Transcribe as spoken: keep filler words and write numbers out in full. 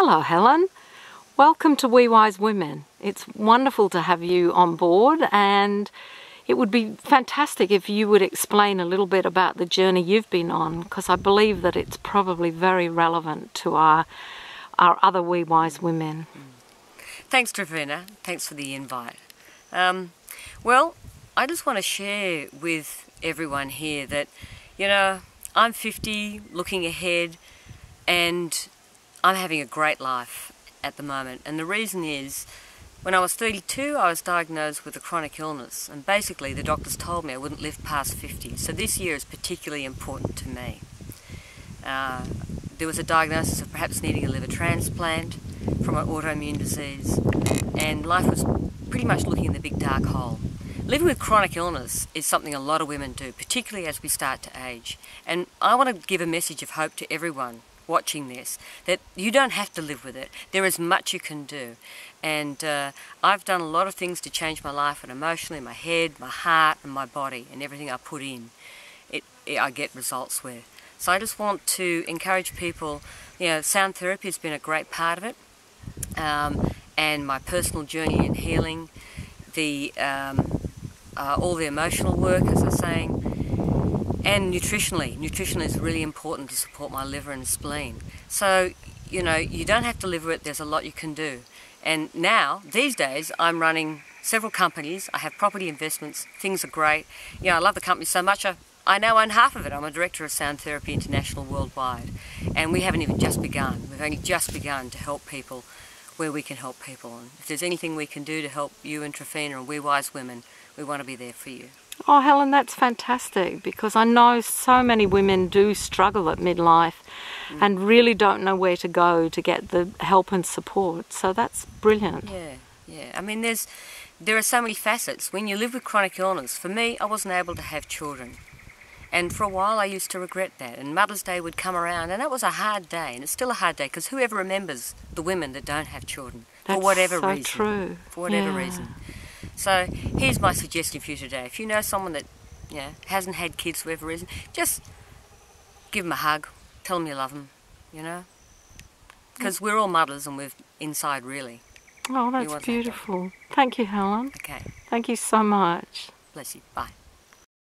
Hello Helen, welcome to We Wise Women. It's wonderful to have you on board, and it would be fantastic if you would explain a little bit about the journey you've been on, because I believe that it's probably very relevant to our, our other We Wise Women. Thanks Trypheyna, thanks for the invite. Um, well, I just want to share with everyone here that, you know, I'm fifty, looking ahead, and I'm having a great life at the moment. And the reason is, when I was thirty-two, I was diagnosed with a chronic illness, and basically the doctors told me I wouldn't live past fifty. So this year is particularly important to me. Uh, there was a diagnosis of perhaps needing a liver transplant from an autoimmune disease, and life was pretty much looking in the big dark hole. Living with chronic illness is something a lot of women do, particularly as we start to age. And I want to give a message of hope to everyone watching this, that you don't have to live with it. There is much you can do. And uh, I've done a lot of things to change my life, and emotionally, my head, my heart, and my body, and everything I put in, it, it I get results with. So I just want to encourage people, you know, sound therapy has been a great part of it, um, and my personal journey in healing, the um, Uh, all the emotional work, as I was saying, and nutritionally. Nutrition is really important to support my liver and spleen. So, you know, you don't have to live with it. There's a lot you can do. And now, these days, I'm running several companies. I have property investments. Things are great. You know, I love the company so much, I, I now own half of it. I'm a director of Sound Therapy International worldwide. And we haven't even just begun. We've only just begun to help people where we can help people. And if there's anything we can do to help you and Trypheyna and We Wise Women, we want to be there for you. Oh Helen, that's fantastic, because I know so many women do struggle at midlife mm. and really don't know where to go to get the help and support. So that's brilliant. Yeah, yeah. I mean, there's there are so many facets. When you live with chronic illness, for me, I wasn't able to have children. And for a while I used to regret that. And Mother's Day would come around, and that was a hard day, and it's still a hard day, because whoever remembers the women that don't have children? That's for whatever so reason. True. For whatever yeah. reason. So here's my suggestion for you today. If you know someone that you know, hasn't had kids for whatever reason, just give them a hug, tell them you love them, you know? Because we're all mothers, and we're inside, really. Oh, that's beautiful. That Thank you, Helen. Okay. Thank you so much. Bless you. Bye.